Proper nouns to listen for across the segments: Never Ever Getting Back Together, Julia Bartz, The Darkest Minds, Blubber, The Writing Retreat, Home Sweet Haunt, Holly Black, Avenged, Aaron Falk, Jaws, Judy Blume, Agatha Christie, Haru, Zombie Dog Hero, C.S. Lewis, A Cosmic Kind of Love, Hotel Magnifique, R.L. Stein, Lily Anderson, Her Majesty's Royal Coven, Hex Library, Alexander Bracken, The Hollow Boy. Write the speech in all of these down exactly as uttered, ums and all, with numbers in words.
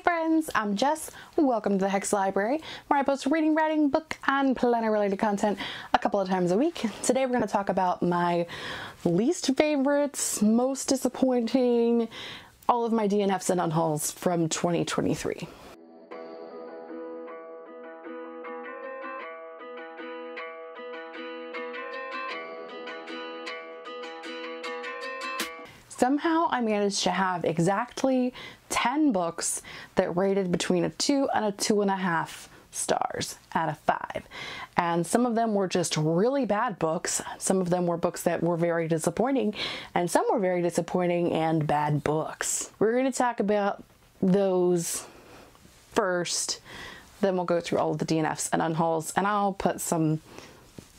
Hi friends, I'm Jess. Welcome to the Hex Library, where I post reading, writing, book, and planner related content a couple of times a week. Today we're going to talk about my least favorites, most disappointing, all of my D N Fs and unhauls from twenty twenty-three. Somehow I managed to have exactly ten books that rated between a two and a two and a half stars out of five. And some of them were just really bad books. Some of them were books that were very disappointing, and some were very disappointing and bad books. We're going to talk about those first, then we'll go through all of the D N Fs and unhauls, and I'll put some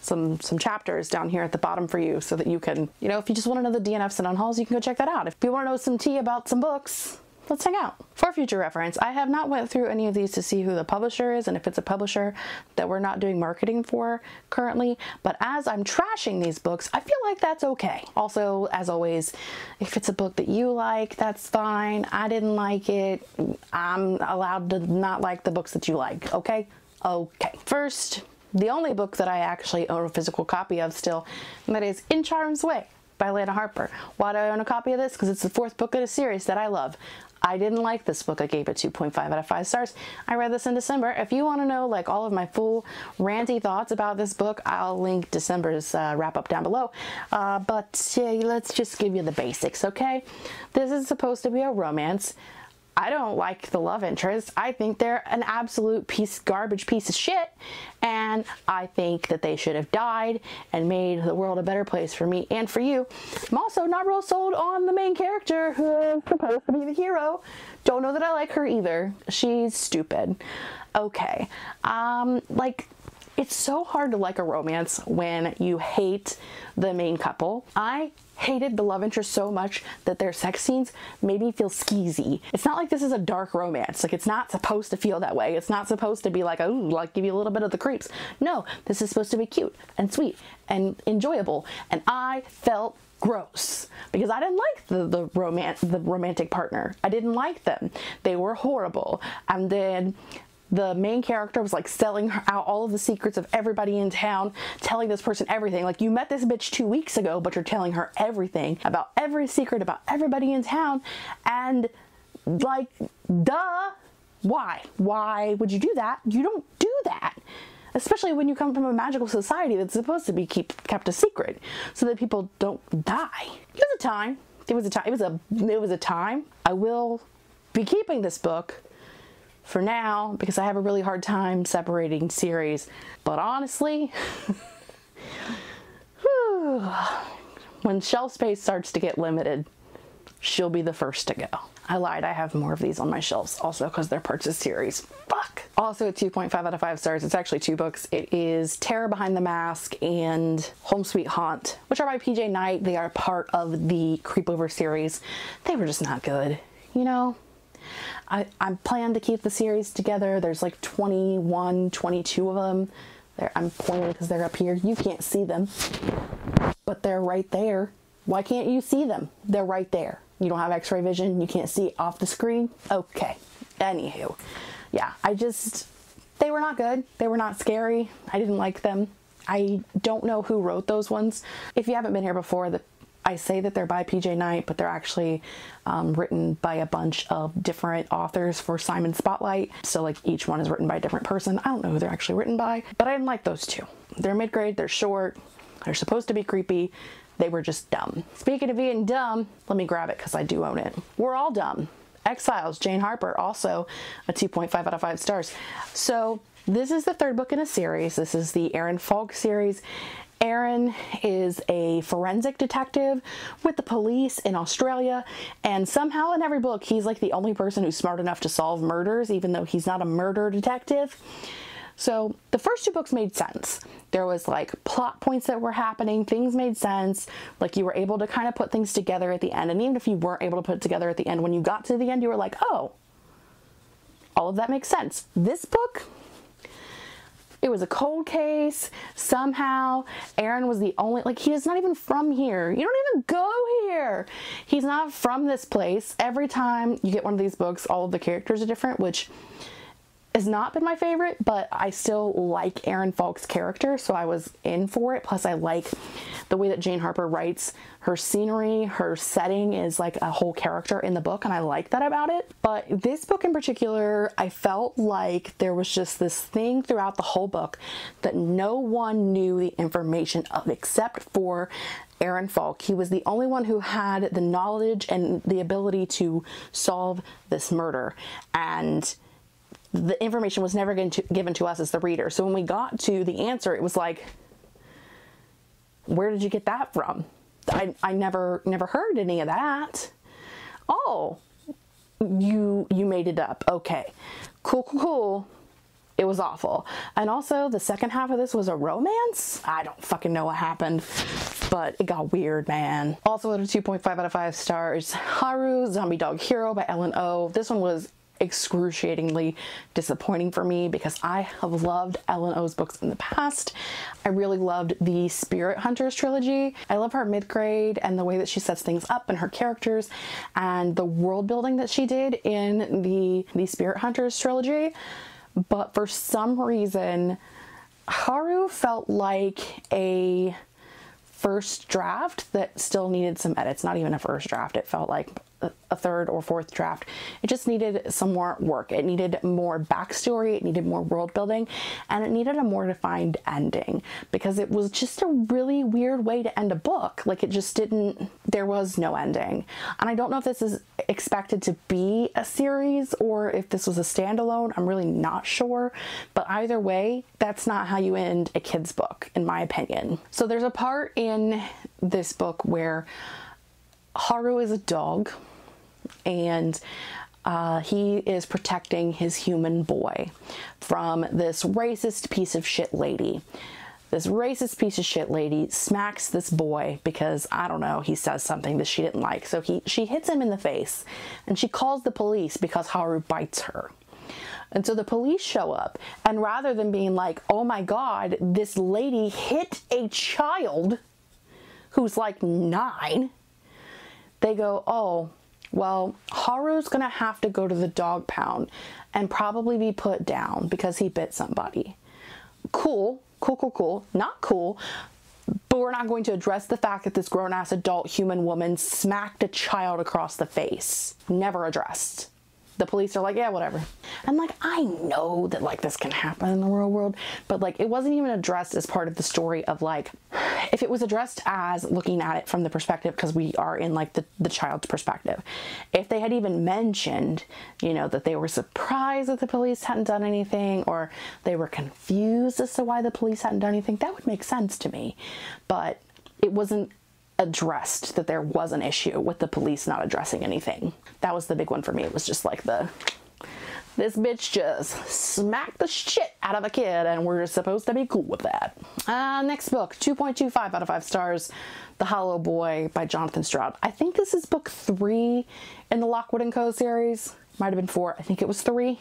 Some, some chapters down here at the bottom for you so that you can, you know, if you just want to know the D N Fs and unhauls, you can go check that out. If you want to know some tea about some books, let's hang out. For future reference, I have not went through any of these to see who the publisher is and if it's a publisher that we're not doing marketing for currently, but as I'm trashing these books, I feel like that's okay. Also, as always, if it's a book that you like, that's fine. I didn't like it. I'm allowed to not like the books that you like, okay? Okay. First, the only book that I actually own a physical copy of still, and that is In Charm's Way by Lana Harper. Why do I own a copy of this? Because it's the fourth book in a series that I love. I didn't like this book. I gave it two point five out of five stars. I read this in December. If you want to know like all of my full ranty thoughts about this book, I'll link December's uh, wrap up down below. Uh, but yeah, let's just give you the basics, okay? This is supposed to be a romance. I don't like the love interest. I think they're an absolute piece, garbage piece of shit, and I think that they should have died and made the world a better place for me and for you. I'm also not real sold on the main character who is supposed to be the hero. Don't know that I like her either. She's stupid. Okay, um, like, it's so hard to like a romance when you hate the main couple. I hated the love interest so much that their sex scenes made me feel skeezy. It's not like this is a dark romance. Like, it's not supposed to feel that way. It's not supposed to be like, oh, like give you a little bit of the creeps. No, this is supposed to be cute and sweet and enjoyable. And I felt gross because I didn't like the, the romance, the romantic partner. I didn't like them. They were horrible. And then the main character was like selling her out all of the secrets of everybody in town, telling this person everything. Like, you met this bitch two weeks ago, but you're telling her everything about every secret about everybody in town. And like, duh, why? Why would you do that? You don't do that. Especially when you come from a magical society that's supposed to be keep, kept a secret so that people don't die. It was a time. It was a time. It was a, it was a time. I will be keeping this book for now, because I have a really hard time separating series, but honestly, whew, when shelf space starts to get limited, she'll be the first to go. I lied, I have more of these on my shelves also because they're parts of series. Fuck! Also two point five out of five stars, it's actually two books. It is Terror Behind the Mask and Home Sweet Haunt, which are by P J Night. They are part of the Creepover series. They were just not good, you know? I, I plan to keep the series together. There's like twenty-one, twenty-two of them. They're, I'm pointing because they're up here. You can't see them, but they're right there. Why can't you see them? They're right there. You don't have x-ray vision. You can't see off the screen. Okay. Anywho. Yeah, I just, they were not good. They were not scary. I didn't like them. I don't know who wrote those ones. If you haven't been here before, the I say that they're by P J Night, but they're actually um, written by a bunch of different authors for Simon Spotlight. So like each one is written by a different person. I don't know who they're actually written by, but I didn't like those two. They're mid-grade, they're short, they're supposed to be creepy. They were just dumb. Speaking of being dumb, let me grab it because I do own it. We're all dumb. Exiles, Jane Harper, also a two point five out of five stars. So this is the third book in a series. This is the Aaron Falk series. Aaron is a forensic detective with the police in Australia, and somehow in every book he's like the only person who's smart enough to solve murders, even though he's not a murder detective. So the first two books made sense. There was like plot points that were happening, things made sense, like you were able to kind of put things together at the end, and even if you weren't able to put it together at the end, when you got to the end you were like, oh, all of that makes sense. This book, It was a cold case. Somehow Aaron was the only, like, he is not even from here. You don't even go here. He's not from this place. Every time you get one of these books, all of the characters are different, which has not been my favorite, but I still like Aaron Falk's character, so I was in for it. Plus I like the way that Jane Harper writes her scenery. Her setting is like a whole character in the book, and I like that about it. But this book in particular, I felt like there was just this thing throughout the whole book that no one knew the information of except for Aaron Falk. He was the only one who had the knowledge and the ability to solve this murder, and the information was never given to, given to us as the reader. So when we got to the answer, it was like, where did you get that from? I, I never never heard any of that. Oh, you you made it up. Okay, cool, cool, cool. It was awful. And also the second half of this was a romance. I don't fucking know what happened, but it got weird, man. Also at a two point five out of five stars, Haru, Zombie Dog Hero by Ellen O. This one was excruciatingly disappointing for me because I have loved Ellen O's books in the past. I really loved the Spirit Hunters trilogy. I love her mid-grade and the way that she sets things up and her characters and the world building that she did in the, the Spirit Hunters trilogy. But for some reason, Haru felt like a first draft that still needed some edits. Not even a first draft. It felt like a third or fourth draft. It just needed some more work. It needed more backstory. It needed more world building, and it needed a more defined ending because it was just a really weird way to end a book. Like it just didn't, there was no ending. And I don't know if this is expected to be a series or if this was a standalone. I'm really not sure, but either way, that's not how you end a kid's book, in my opinion. So there's a part in this book where Haru is a dog, and uh, he is protecting his human boy from this racist piece of shit lady. This racist piece of shit lady smacks this boy because, I don't know, he says something that she didn't like. So he, she hits him in the face, and she calls the police because Haru bites her. And so the police show up, and rather than being like, oh my God, this lady hit a child who's like nine, they go, oh, well, Haru's going to have to go to the dog pound and probably be put down because he bit somebody. Cool, cool, cool, cool. Not cool, but we're not going to address the fact that this grown-ass adult human woman smacked a child across the face. Never addressed. The police are like, yeah, whatever. And like, I know that like this can happen in the real world, but like it wasn't even addressed as part of the story of like, if it was addressed as looking at it from the perspective, because we are in like the, the child's perspective. If they had even mentioned, you know, that they were surprised that the police hadn't done anything, or they were confused as to why the police hadn't done anything, that would make sense to me. But it wasn't addressed that there was an issue with the police not addressing anything. That was the big one for me. It was just like the, this bitch just smacked the shit out of a kid and we're supposed to be cool with that. Uh, next book, two point two five out of five stars, The Hollow Boy by Jonathan Stroud. I think this is book three in the Lockwood and Co series. Might've been four, I think it was three.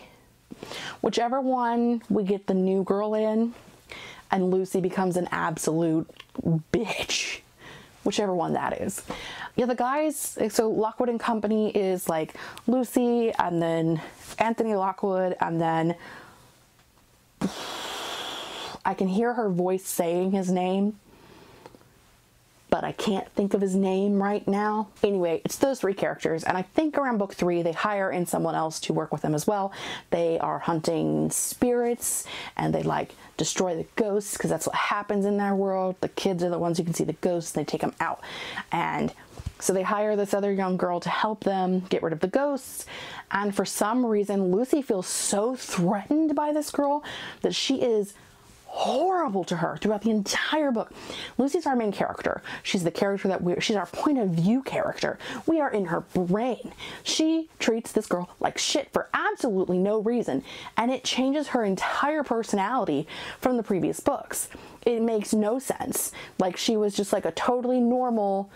Whichever one we get the new girl in and Lucy becomes an absolute bitch. Whichever one that is. Yeah, the guys, so Lockwood and Company is like Lucy and then Anthony Lockwood, and then I can hear her voice saying his name, but I can't think of his name right now. Anyway, it's those three characters, and I think around book three they hire in someone else to work with them as well. They are hunting spirits and they like destroy the ghosts because that's what happens in their world. The kids are the ones who can see the ghosts and they take them out. And so they hire this other young girl to help them get rid of the ghosts. And for some reason, Lucy feels so threatened by this girl that she is horrible to her throughout the entire book. Lucy's our main character. She's the character that we're, she's our point of view character. We are in her brain. She treats this girl like shit for absolutely no reason, and it changes her entire personality from the previous books. It makes no sense. Like she was just like a totally normal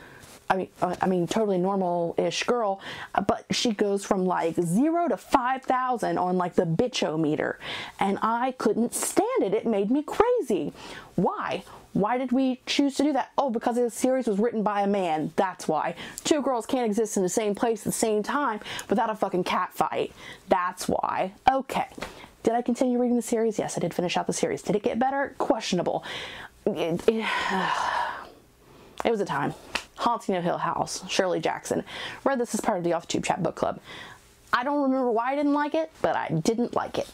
I mean, uh, I mean, totally normal-ish girl, but she goes from like zero to five thousand on like the bitch-o-meter, and I couldn't stand it. It made me crazy. Why? Why did we choose to do that? Oh, because this series was written by a man. That's why. Two girls can't exist in the same place at the same time without a fucking cat fight. That's why. Okay. Did I continue reading the series? Yes, I did finish out the series. Did it get better? Questionable. It, it, uh, it was a time. Haunting of Hill House, Shirley Jackson. Read this as part of the Off-Tube Chat Book Club. I don't remember why I didn't like it, but I didn't like it.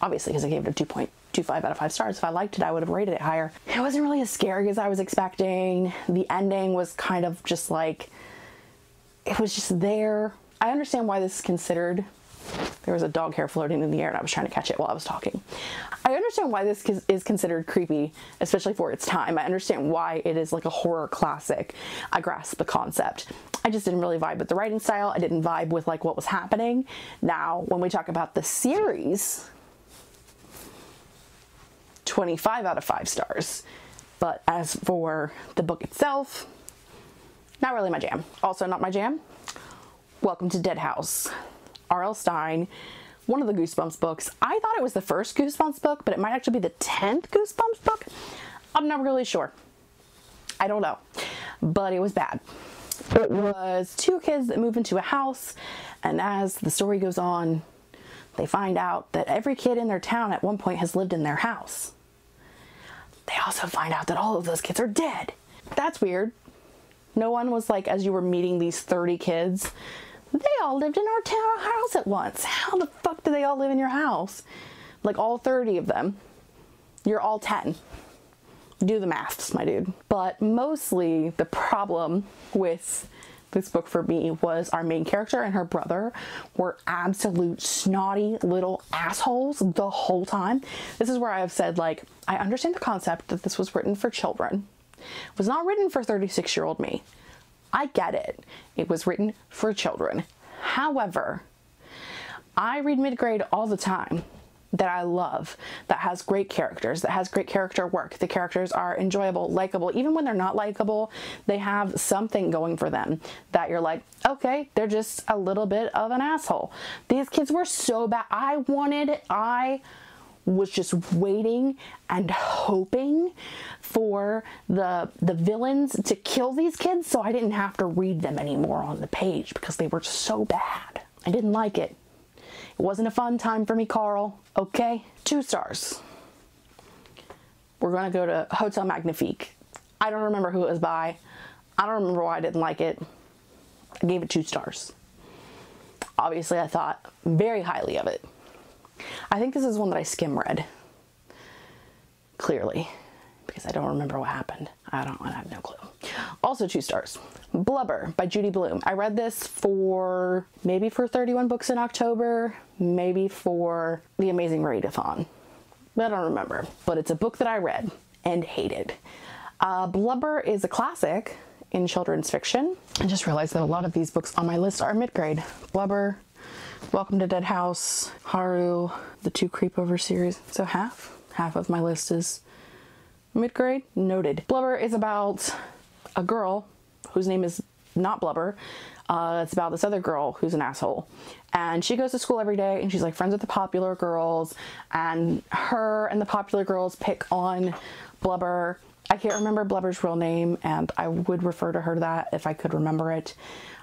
Obviously, because I gave it a two point two five out of five stars. If I liked it, I would have rated it higher. It wasn't really as scary as I was expecting. The ending was kind of just like, it was just there. I understand why this is considered. There was a dog hair floating in the air and I was trying to catch it while I was talking. I understand why this is considered creepy, especially for its time. I understand why it is like a horror classic. I grasp the concept. I just didn't really vibe with the writing style. I didn't vibe with like what was happening. Now, when we talk about the series, twenty-five out of five stars. But as for the book itself, not really my jam. Also not my jam, Welcome to Dead House. R L Stein, one of the Goosebumps books. I thought it was the first Goosebumps book, but it might actually be the tenth Goosebumps book. I'm not really sure. I don't know, but it was bad. It was two kids that move into a house, and as the story goes on, they find out that every kid in their town at one point has lived in their house. They also find out that all of those kids are dead. That's weird. No one was like, as you were meeting these thirty kids, they all lived in our town house at once. How the fuck do they all live in your house? Like all thirty of them. You're all ten. Do the maths, my dude. But mostly the problem with this book for me was our main character and her brother were absolute snotty little assholes the whole time. This is where I have said, like, I understand the concept that this was written for children. It was not written for thirty-six-year-old me. I get it. It was written for children. However, I read mid-grade all the time that I love, that has great characters, that has great character work. The characters are enjoyable, likable. Even when they're not likable, they have something going for them that you're like, okay, they're just a little bit of an asshole. These kids were so bad. I wanted, I was just waiting and hoping for the the villains to kill these kids so I didn't have to read them anymore on the page because they were so bad. I didn't like it. It wasn't a fun time for me, Carl. Okay? Two stars. We're gonna go to Hotel Magnifique. I don't remember who it was by. I don't remember why I didn't like it. I gave it two stars. Obviously, I thought very highly of it. I think this is one that I skim read, clearly, because I don't remember what happened. I don't, I have no clue. Also two stars, Blubber by Judy Blume. I read this for, maybe for thirty-one Books in October, maybe for the Amazing Readathon. I don't remember, but it's a book that I read and hated. Uh, Blubber is a classic in children's fiction. I just realized that a lot of these books on my list are mid-grade. Blubber, Welcome to Dead House, Haru, the two Creepover series. So half, half of my list is mid-grade. Noted. Blubber is about a girl whose name is not Blubber. Uh, it's about this other girl who's an asshole. And she goes to school every day and she's like friends with the popular girls, and her and the popular girls pick on Blubber. I can't remember Blubber's real name, and I would refer to her to that if I could remember it,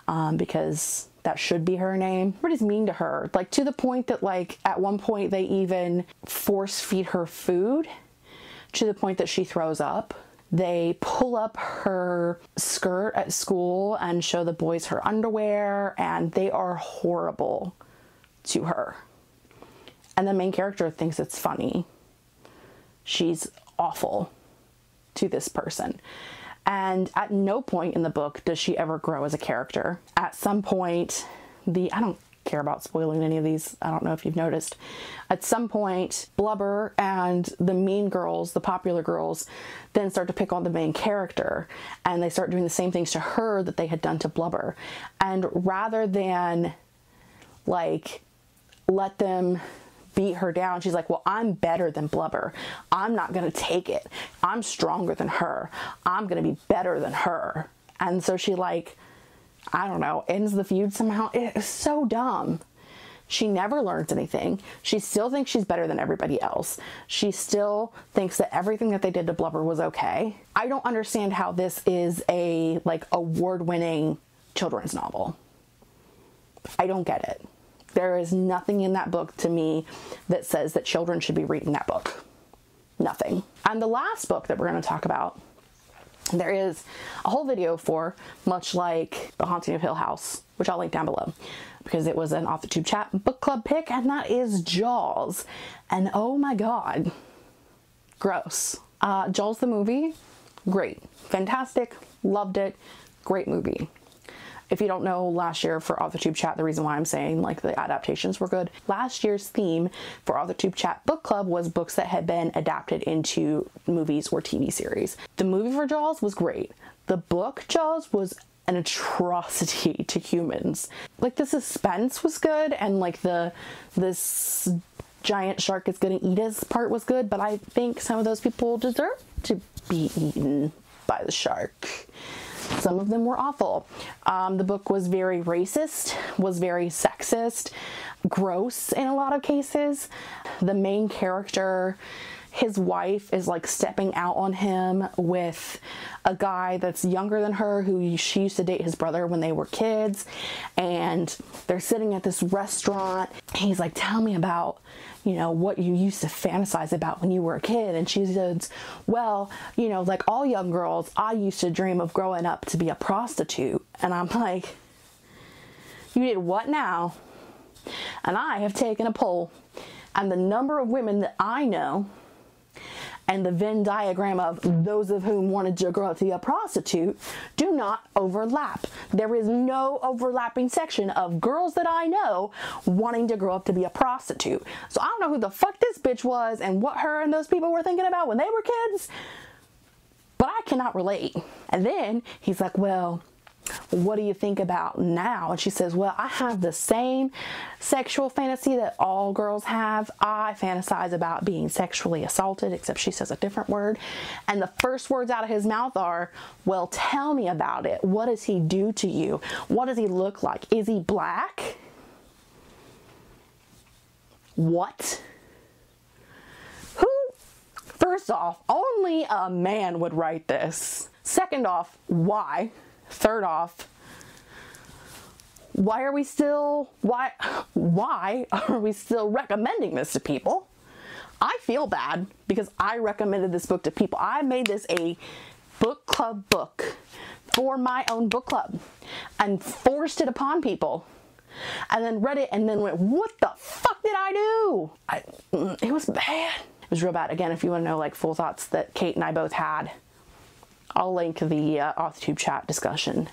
um, because that should be her name. Everybody's mean to her, like to the point that like at one point they even force feed her food to the point that she throws up. They pull up her skirt at school and show the boys her underwear, and they are horrible to her. And the main character thinks it's funny. She's awful to this person. And at no point in the book does she ever grow as a character. At some point, the, I don't care about spoiling any of these, I don't know if you've noticed. At some point, Blubber and the mean girls, the popular girls, then start to pick on the main character, and they start doing the same things to her that they had done to Blubber. And rather than like let them beat her down, she's like, well, I'm better than Blubber. I'm not gonna take it. I'm stronger than her. I'm gonna be better than her. And so she, like, I don't know, ends the feud somehow. It's so dumb. She never learns anything. She still thinks she's better than everybody else. She still thinks that everything that they did to Blubber was okay. I don't understand how this is a, like, award-winning children's novel. I don't get it. There is nothing in that book to me that says that children should be reading that book. Nothing. And the last book that we're going to talk about, there is a whole video for, much like The Haunting of Hill House, which I'll link down below, because it was an Off the Tube Chat book club pick, and that is Jaws. And oh my god, gross. Uh, Jaws the movie, great. Fantastic, loved it, great movie. If you don't know, last year for Off the Tube Chat, the reason why I'm saying, like, the adaptations were good, last year's theme for Off the Tube Chat book club was books that had been adapted into movies or T V series. The movie for Jaws was great. The book Jaws was an atrocity to humans. Like, the suspense was good, and like the this giant shark is gonna eat us part was good, but I think some of those people deserve to be eaten by the shark. Some of them were awful. Um, the book was very racist, was very sexist, gross in a lot of cases. The main character, his wife is like stepping out on him with a guy that's younger than her, who she used to date his brother when they were kids. And they're sitting at this restaurant. He's like, tell me about, you know, what you used to fantasize about when you were a kid. And she says, well, you know, like all young girls, I used to dream of growing up to be a prostitute. And I'm like, you did what now? And I have taken a poll, and the number of women that I know and the Venn diagram of those of whom wanted to grow up to be a prostitute do not overlap. There is no overlapping section of girls that I know wanting to grow up to be a prostitute. So I don't know who the fuck this bitch was and what her and those people were thinking about when they were kids, but I cannot relate. And then he's like, well, what do you think about now? And she says, well, I have the same sexual fantasy that all girls have. I fantasize about being sexually assaulted, except she says a different word. And the first words out of his mouth are, well, tell me about it. What does he do to you? What does he look like? Is he black? What? Who? First off, only a man would write this. Second off, why? Third off, why are we still, why, why are we still recommending this to people? I feel bad because I recommended this book to people. I made this a book club book for my own book club and forced it upon people, and then read it and then went, what the fuck did I do? I, it was bad. It was real bad. Again, if you want to know, like, full thoughts that Kate and I both had, I'll link the uh, Off the Tube Chat discussion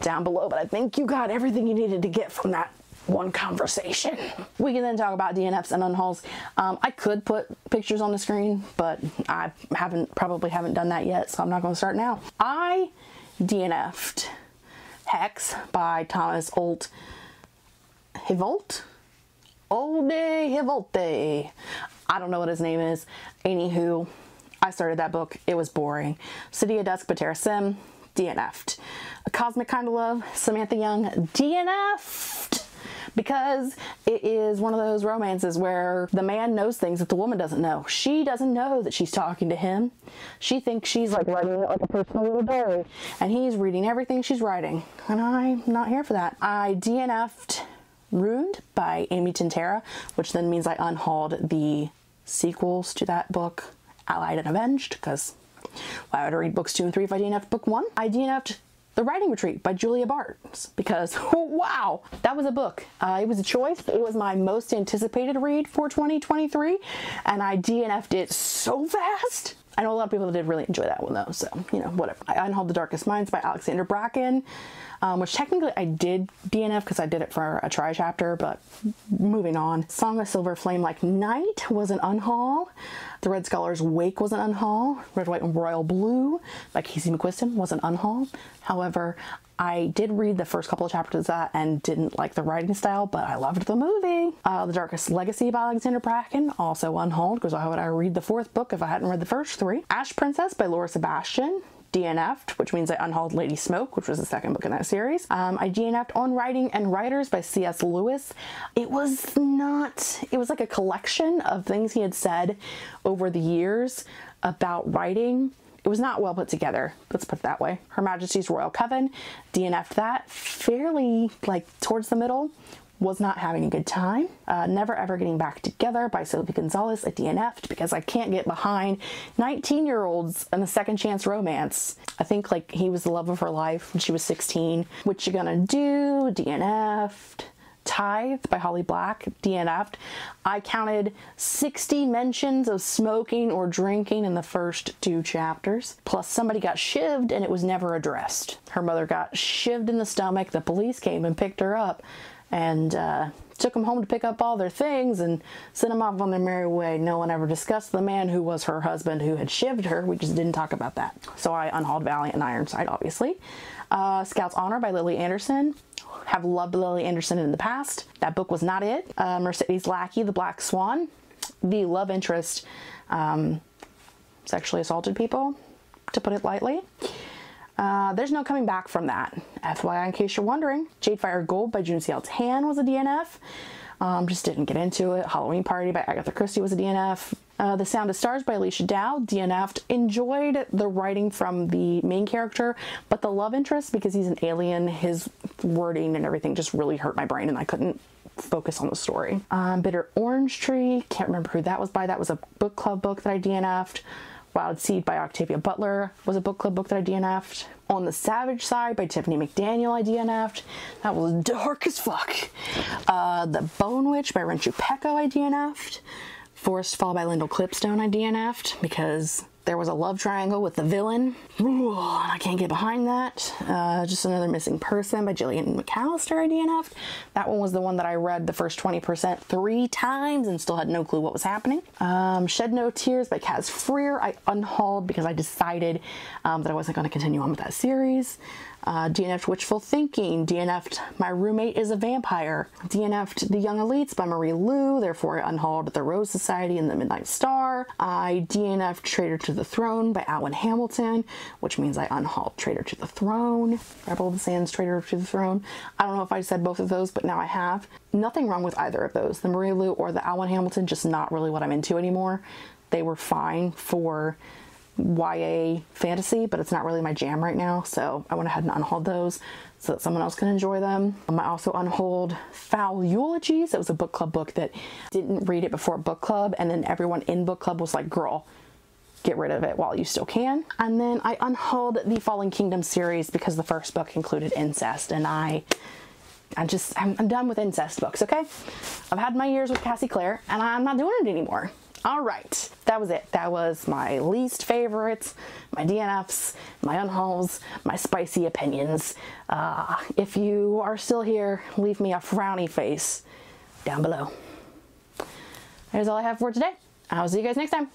down below, but I think you got everything you needed to get from that one conversation. We can then talk about D N Fs and unhauls. Um, I could put pictures on the screen, but I haven't, probably haven't done that yet, so I'm not going to start now. I D N F'd Hex by Thomas Olte Hivolt? Olte Hivolt. I don't know what his name is. Anywho, I started that book. It was boring. City of Dusk by Tara Sim, D N F'd. A Cosmic Kind of Love, Samantha Young, D N F'd. Because it is one of those romances where the man knows things that the woman doesn't know. She doesn't know that she's talking to him. She thinks she's like writing it like a personal little diary, and he's reading everything she's writing. And I'm not here for that. I D N F'd Ruined by Amy Tintera, which then means I unhauled the sequels to that book, Allied and Avenged, because why would I read books two and three if I D N F'd book one? I D N F'd The Writing Retreat by Julia Bartz, because wow, that was a book. Uh, it was a choice. It was my most anticipated read for twenty twenty-three, and I D N F'd it so fast. I know a lot of people that did really enjoy that one though, so, you know, whatever. I unhauled The Darkest Minds by Alexander Bracken, um, which technically I did D N F because I did it for a try chapter, but moving on. Song of Silver Flame Like Night was an unhaul. The Red Scholar's Wake was an unhaul. Red, White, and Royal Blue by Casey McQuiston was an unhaul. However, I did read the first couple of chapters of that and didn't like the writing style, but I loved the movie. Uh, The Darkest Legacy by Alexander Bracken, also unhauled, because why would I read the fourth book if I hadn't read the first three? Ash Princess by Laura Sebastian, D N F'd, which means I unhauled Lady Smoke, which was the second book in that series. Um, I D N F'd On Writing and Writers by C S Lewis. It was not, it was like a collection of things he had said over the years about writing. It was not well put together, let's put it that way. Her Majesty's Royal Coven, D N F'd that fairly like towards the middle. Was not having a good time. Uh, Never Ever Getting Back Together by Sylvia Gonzalez, I D N F'd because I can't get behind nineteen year olds and a second chance romance. I think like he was the love of her life when she was sixteen. What You Gonna Do, D N F'd. Tithe by Holly Black, D N F'd. I counted sixty mentions of smoking or drinking in the first two chapters. Plus somebody got shivved and it was never addressed. Her mother got shivved in the stomach. The police came and picked her up and uh, took them home to pick up all their things and sent them off on their merry way. No one ever discussed the man who was her husband who had shivved her. We just didn't talk about that. So I unhauled Valiant and Ironside, obviously. Uh, Scout's Honor by Lily Anderson. Have loved Lily Anderson in the past. That book was not it. Uh, Mercedes Lackey, The Black Swan. The love interest um, sexually assaulted people, to put it lightly. Uh, there's no coming back from that. F Y I, in case you're wondering. Jadefire Gold by June C. L. Tan was a D N F. Um, just didn't get into it. Halloween Party by Agatha Christie was a D N F. Uh, The Sound of Stars by Alicia Dow, D N F'd. Enjoyed the writing from the main character, but the love interest, because he's an alien, his wording and everything just really hurt my brain and I couldn't focus on the story. Um, Bitter Orange Tree, can't remember who that was by. That was a book club book that I D N F'd. Wild Seed by Octavia Butler was a book club book that I D N F'd. On the Savage Side by Tiffany McDaniel I D N F'd. That was dark as fuck. Uh, The Bone Witch by Renchu Pecco I D N F'd. Forest Fall by Lyndall Clipstone I D N F'd because there was a love triangle with the villain. Ooh, I can't get behind that. Uh, Just Another Missing Person by Jillian McAllister I D N F'd. That one was the one that I read the first twenty percent three times and still had no clue what was happening. Um, Shed No Tears by Kaz Freer I unhauled because I decided um, that I wasn't going to continue on with that series. Uh, D N F'd Witchful Thinking, D N F'd My Roommate is a Vampire, D N F'd The Young Elites by Marie Lu, therefore I unhauled The Rose Society and The Midnight Star. I D N F'd Traitor to the Throne by Alwyn Hamilton, which means I unhauled Traitor to the Throne, Rebel of the Sands, Traitor to the Throne. I don't know if I said both of those, but now I have. Nothing wrong with either of those, the Marie Lu or the Alwyn Hamilton, just not really what I'm into anymore. They were fine for Y A fantasy, but it's not really my jam right now, so I went ahead and unhauled those so that someone else can enjoy them. Um, I also unhauled Foul Eulogies. It was a book club book that didn't read it before book club, and then everyone in book club was like, girl, get rid of it while you still can. And then I unhauled the Fallen Kingdom series because the first book included incest, and I I just, I'm, I'm done with incest books, okay? I've had my years with Cassie Clare, and I'm not doing it anymore. All right, that was it. That was my least favorites, my D N Fs, my unhauls, my spicy opinions. Uh, if you are still here, leave me a frowny face down below. There's all I have for today. I'll see you guys next time.